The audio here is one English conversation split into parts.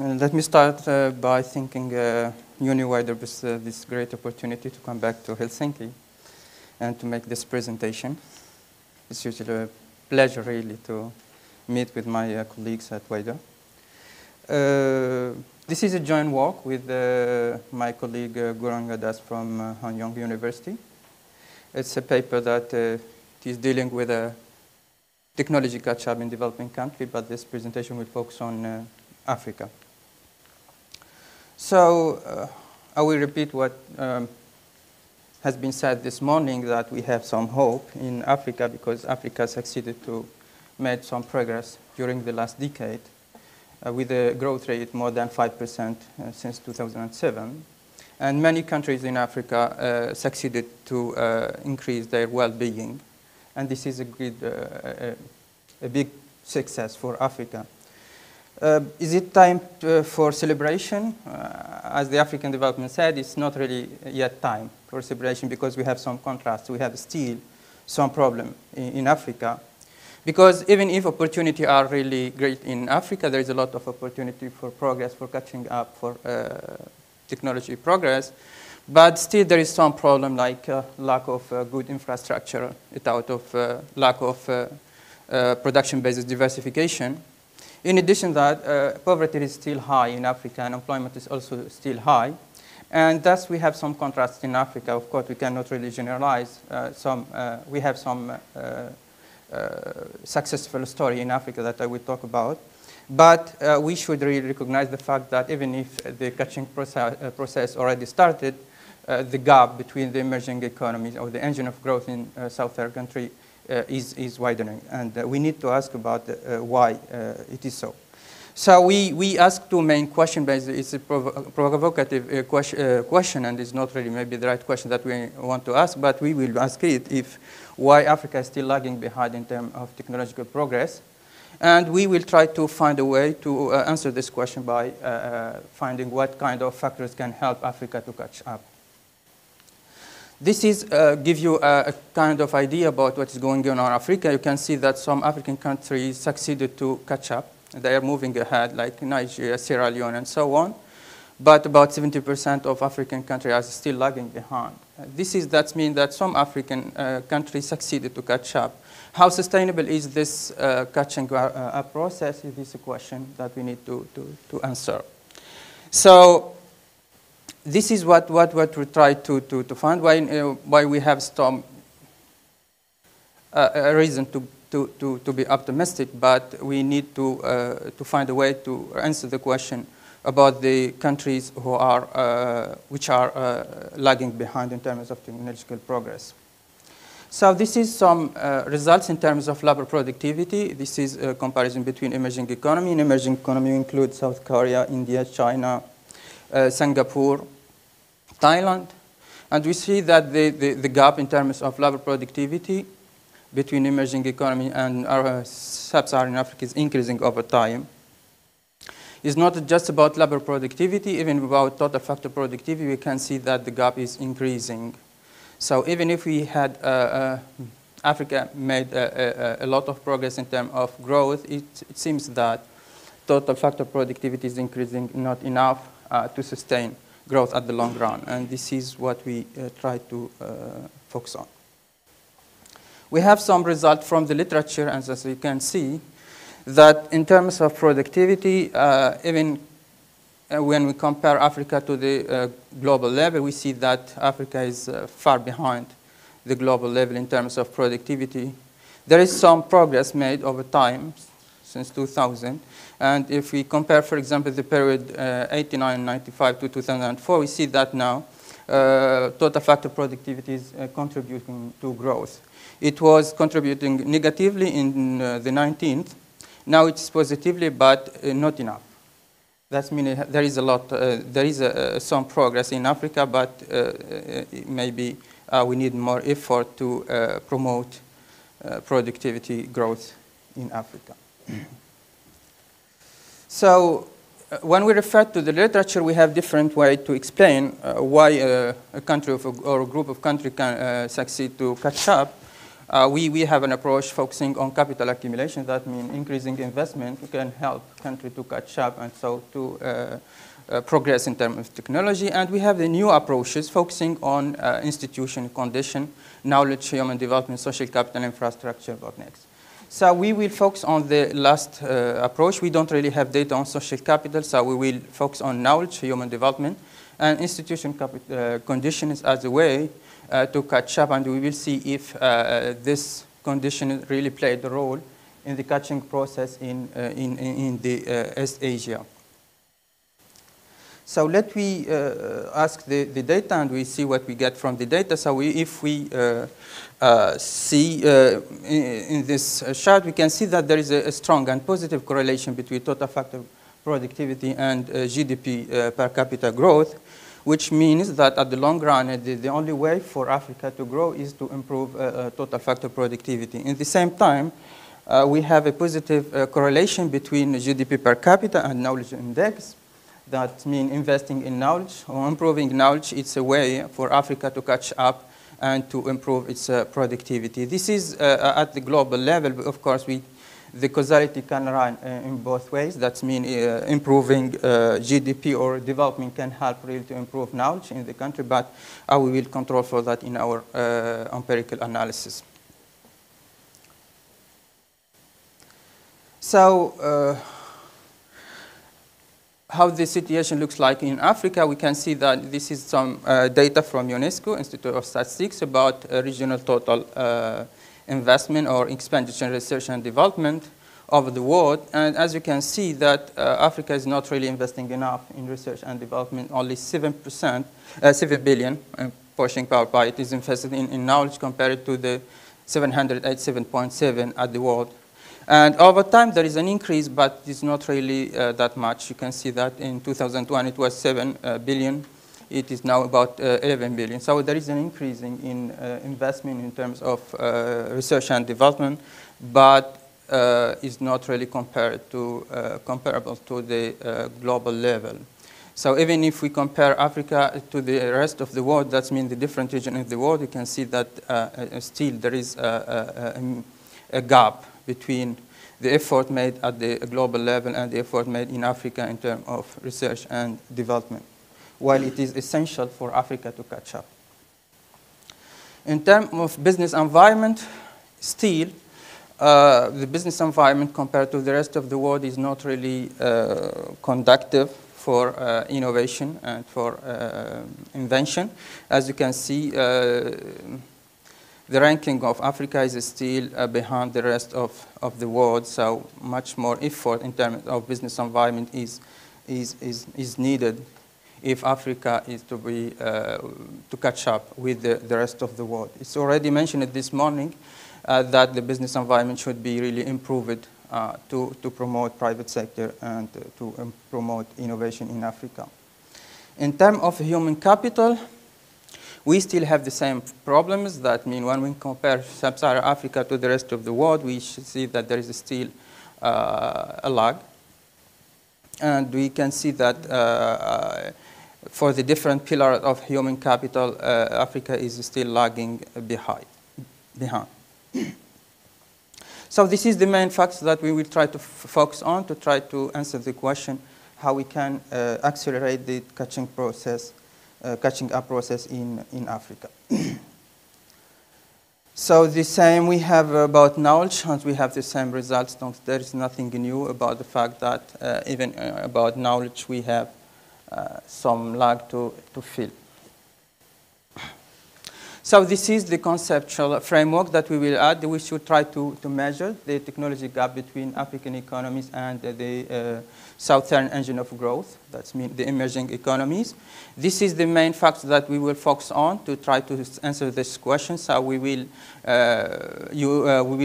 Let me start by thanking UNU-WIDER with this great opportunity to come back to Helsinki and to make this presentation. It's usually a pleasure, really, to meet with my colleagues at WIDER. This is a joint work with my colleague Gurung Adas from Hanyang University. It's a paper that is dealing with a technology catch-up in developing countries, but this presentation will focus on Africa. So I will repeat what has been said this morning, that we have some hope in Africa because Africa succeeded to make some progress during the last decade with a growth rate more than 5% since 2007. And many countries in Africa succeeded to increase their well-being. And this is a big success for Africa. Is it time for celebration? As the African Development said, it's not really yet time for celebration because we have some contrast. We have still some problem in Africa. Because even if opportunities are really great in Africa, there is a lot of opportunity for progress, for catching up, for technology progress. But still there is some problem like lack of good infrastructure, out of lack of production-based diversification. In addition to that, poverty is still high in Africa and unemployment is also still high. And thus we have some contrast in Africa. Of course, we cannot really generalize. We have some successful story in Africa that I will talk about. But we should really recognize the fact that even if the catching process already started, the gap between the emerging economies or the engine of growth in South African country is widening, and we need to ask about why it is so. So we ask two main questions, basically. It's a provocative question, and it's not really maybe the right question that we want to ask, but we will ask it, if why Africa is still lagging behind in terms of technological progress. And we will try to find a way to answer this question by finding what kind of factors can help Africa to catch up. This is give you a kind of idea about what is going on in Africa. You can see that some African countries succeeded to catch up. They are moving ahead, like Nigeria, Sierra Leone, and so on. But about 70% of African countries are still lagging behind. That means that some African countries succeeded to catch up. How sustainable is this catching up process? It is a question that we need to answer. So this is what we try to find, why we have some reason to be optimistic, but we need to find a way to answer the question about the countries who are, which are lagging behind in terms of technological progress. So this is some results in terms of labor productivity. This is a comparison between emerging economy. And emerging economy includes South Korea, India, China, Singapore, Thailand. And we see that the gap in terms of labor productivity between emerging economy and our sub-Saharan Africa is increasing over time. It's not just about labor productivity, even about total factor productivity, we can see that the gap is increasing. So even if we had Africa made a lot of progress in terms of growth, it seems that total factor productivity is increasing, not enough to sustain growth at the long run. And this is what we try to focus on. We have some result from the literature, and as you can see, that in terms of productivity, even when we compare Africa to the global level, we see that Africa is far behind the global level in terms of productivity. There is some progress made over time since 2000. And if we compare, for example, the period 1989-95 to 2004, we see that now total factor productivity is contributing to growth. It was contributing negatively in the 19th. Now it's positively, but not enough. That means there is a lot, some progress in Africa, but maybe we need more effort to promote productivity growth in Africa. So when we refer to the literature, we have different ways to explain why a country or a group of countries can succeed to catch up. We have an approach focusing on capital accumulation. That means increasing investment can help country to catch up and so to progress in terms of technology. And we have the new approaches focusing on institution condition, knowledge, human development, social capital, infrastructure, bottlenecks. So we will focus on the last approach. We don't really have data on social capital, so we will focus on knowledge, human development, and institution conditions as a way to catch up, and we will see if this condition really played a role in the catching process in the East Asia. So let me ask the data, and we see what we get from the data. So if we see in this chart, we can see that there is a strong and positive correlation between total factor productivity and GDP per capita growth, which means that at the long run, the only way for Africa to grow is to improve total factor productivity. At the same time, we have a positive correlation between GDP per capita and knowledge index. That means investing in knowledge or improving knowledge. It's a way for Africa to catch up and to improve its productivity. This is at the global level, but of course, the causality can run in both ways. That means improving GDP or development can help really to improve knowledge in the country, but we will control for that in our empirical analysis. So how the situation looks like in Africa, we can see that this is some data from UNESCO, Institute of Statistics, about regional total investment or expenditure in research and development over the world. And as you can see that Africa is not really investing enough in research and development. Only 7 billion pushing power by it is invested in knowledge compared to the 787.7 at the world. And over time there is an increase, but it's not really that much. You can see that in 2001 it was 7 billion. It is now about 11 billion. So there is an increase in investment in terms of research and development, but is not really comparable to the global level. So even if we compare Africa to the rest of the world, that means the different regions of the world, you can see that still there is a gap between the effort made at the global level and the effort made in Africa in terms of research and development, while it is essential for Africa to catch up. In terms of business environment, still, the business environment compared to the rest of the world is not really conducive for innovation and for invention. As you can see, the ranking of Africa is still behind the rest of the world, so much more effort in terms of business environment is needed if Africa is to catch up with the rest of the world. It's already mentioned this morning that the business environment should be really improved to promote private sector and to promote innovation in Africa. In terms of human capital, we still have the same problems. That means when we compare sub-Saharan Africa to the rest of the world, we should see that there is still a lag. And we can see that for the different pillars of human capital, Africa is still lagging behind. So this is the main facts that we will try to focus on to try to answer the question how we can accelerate the catching up process in Africa. So the same we have about knowledge, and we have the same results. There is nothing new about the fact that even about knowledge we have some lag to fill. So this is the conceptual framework that we will add. We should try to measure the technology gap between African economies and the southern engine of growth. That means the emerging economies. This is the main fact that we will focus on to try to answer this question. So we will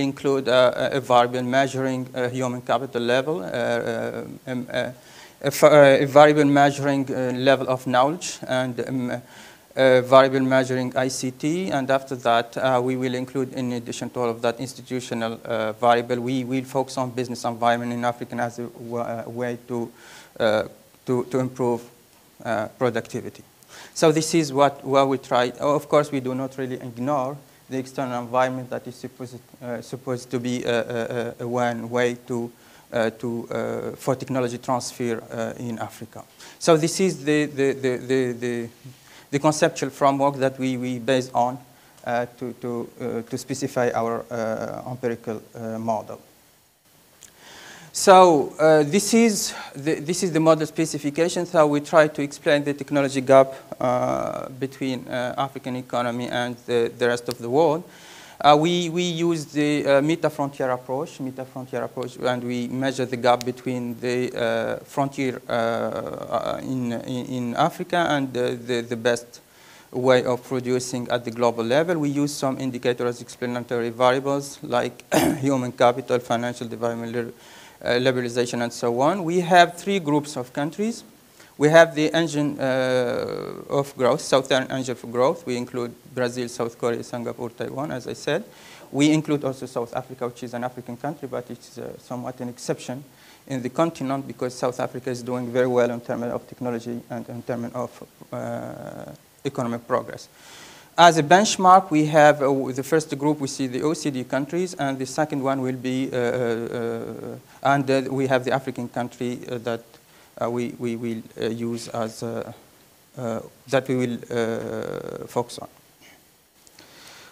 include a variable measuring human capital level, a variable measuring level of knowledge, and variable measuring ICT, and after that we will include, in addition to all of that institutional variable, we will focus on business environment in Africa as a way to improve productivity. So this is what we try. Of course, we do not really ignore the external environment that is supposed to be one way for technology transfer in Africa. So this is the conceptual framework that we base on to specify our empirical model. So this is the model specification. So we try to explain the technology gap between African economy and the rest of the world. We use the meta-frontier approach, and we measure the gap between the frontier in Africa and the best way of producing at the global level. We use some indicators as explanatory variables like human capital, financial development, liberalization, and so on. We have three groups of countries. We have the engine of growth, southern engine for growth. We include Brazil, South Korea, Singapore, Taiwan, as I said. We include also South Africa, which is an African country, but it's somewhat an exception in the continent because South Africa is doing very well in terms of technology and in terms of economic progress. As a benchmark, we have the first group, we see the OECD countries, and the second one will be, we have the African country that we will use as, that we will focus on.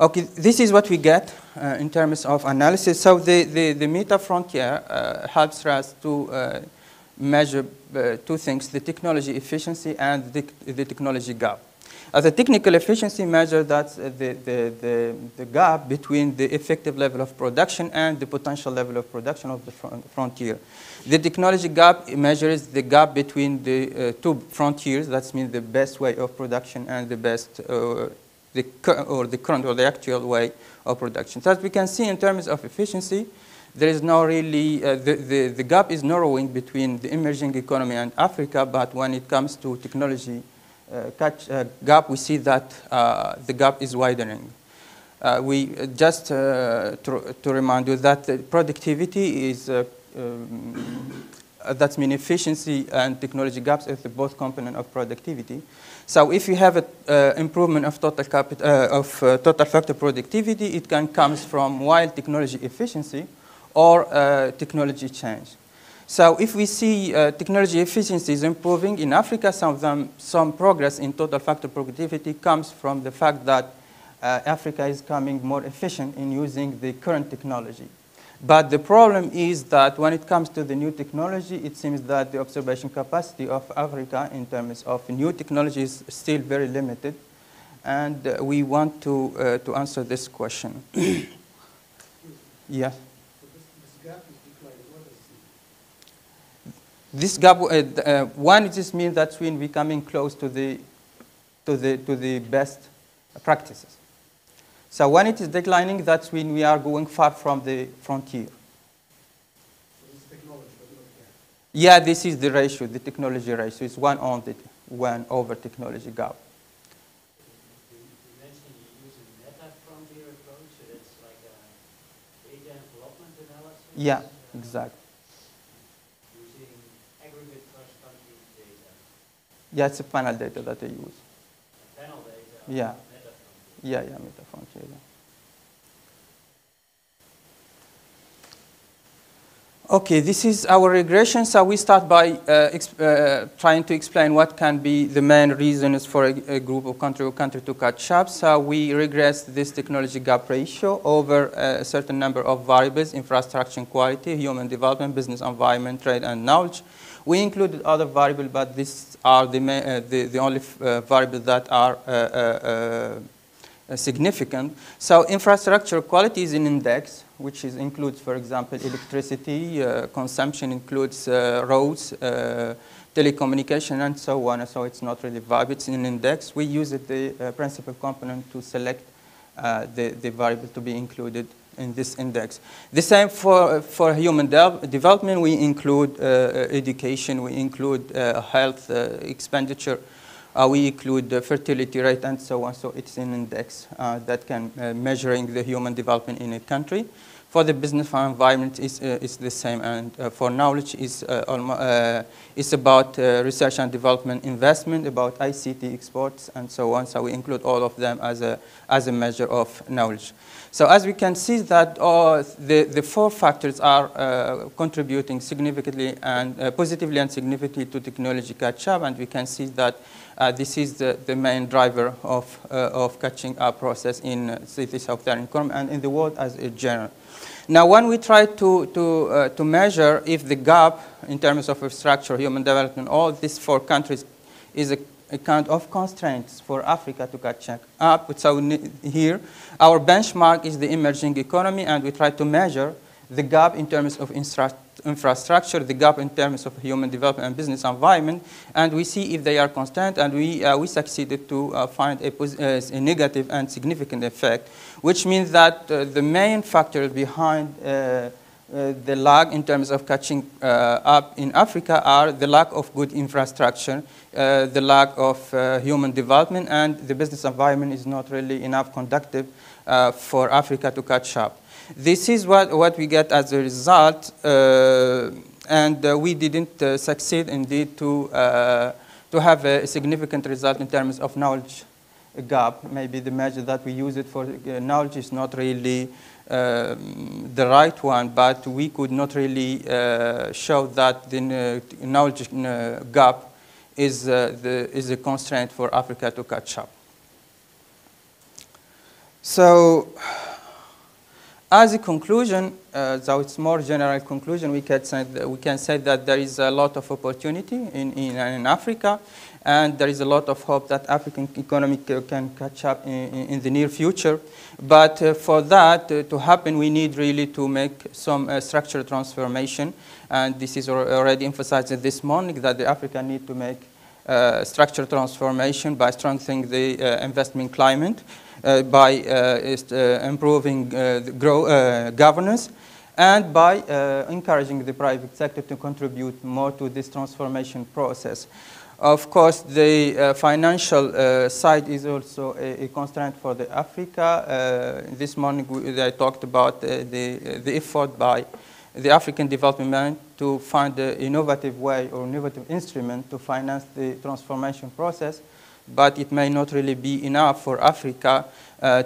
Okay, this is what we get in terms of analysis. So the meta-frontier helps us to measure two things, the technology efficiency and the technology gap. As a technical efficiency measure, that's the gap between the effective level of production and the potential level of production of the frontier. The technology gap measures the gap between the two frontiers. That means the best way of production and the best, the current or the actual way of production. So as we can see in terms of efficiency, there is no really, the gap is narrowing between the emerging economy and Africa, but when it comes to technology gap, we see that the gap is widening. We just to remind you that productivity is, that means efficiency and technology gaps are both components of productivity. So if you have an improvement of total factor productivity, it can come from wild technology efficiency or technology change. So if we see technology efficiency is improving in Africa, some progress in total factor productivity comes from the fact that Africa is becoming more efficient in using the current technology. But the problem is that when it comes to the new technology, it seems that the observation capacity of Africa in terms of new technology is still very limited. And we want to answer this question. Yes? This gap, one, it just means that when we're coming close to the best practices. So when it is declining, that's when we are going far from the frontier. So this is technology, yeah, this is the ratio, the technology ratio. It's one over technology gap. You mentioned you use a meta-frontier approach, so that's like a data development analysis. Yeah, exactly. Yeah, it's a panel data that I use. Panel data? Yeah. Yeah, yeah, meta-frontier. Okay, this is our regression. So we start by trying to explain what can be the main reasons for a group of country or country to catch up. So we regress this technology gap ratio over a certain number of variables, infrastructure and quality, human development, business environment, trade and knowledge. We included other variables, but these are the only variables that are significant. So infrastructure quality is an index, which includes, for example, electricity, consumption includes roads, telecommunication, and so on. So it's not really variable, it's an index. We use the principal component to select the variable to be included in this index. The same for human development. We include education, we include health expenditure, we include the fertility rate and so on. So it's an index that can measuring the human development in a country. For the business environment is the same, and for knowledge is about research and development investment, about ICT exports, and so on. So we include all of them as a measure of knowledge. So as we can see that all the four factors are contributing significantly and positively and significantly to technology catch-up, and we can see that this is the main driver of catching up process in cities of their income and in the world as a general. Now, when we try to measure if the gap in terms of infrastructure, human development, all these four countries is a kind of constraints for Africa to catch up. So here, our benchmark is the emerging economy, and we try to measure the gap in terms of infrastructure, the gap in terms of human development and business environment, and we see if they are constant, and we succeeded to find a negative and significant effect, which means that the main factor behind the lag in terms of catching up in Africa are the lack of good infrastructure, the lack of human development, and the business environment is not really enough conducive for Africa to catch up. This is what we get as a result, and we didn't succeed indeed to have a significant result in terms of knowledge gap. Maybe the measure that we use it for knowledge is not really the right one, but we could not really show that the knowledge gap is a constraint for Africa to catch up. So, as a conclusion, so it's more general conclusion, we can say that there is a lot of opportunity in Africa, and there is a lot of hope that African economy can catch up in the near future. But for that to happen, we need really to make some structural transformation, and this is already emphasized this morning that the Africa need to make structural transformation by strengthening the investment climate, by improving governance, and by encouraging the private sector to contribute more to this transformation process. Of course, the financial side is also a constraint for the Africa. This morning I talked about the effort by the African Development Bank to find an innovative way or innovative instrument to finance the transformation process, but it may not really be enough for Africa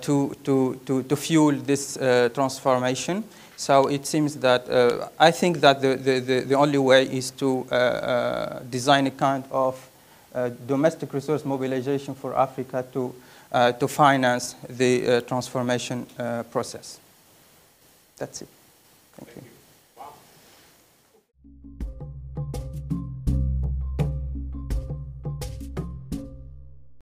to fuel this transformation. So it seems that I think that the only way is to design a kind of domestic resource mobilization for Africa to finance the transformation process. That's it. Thank you.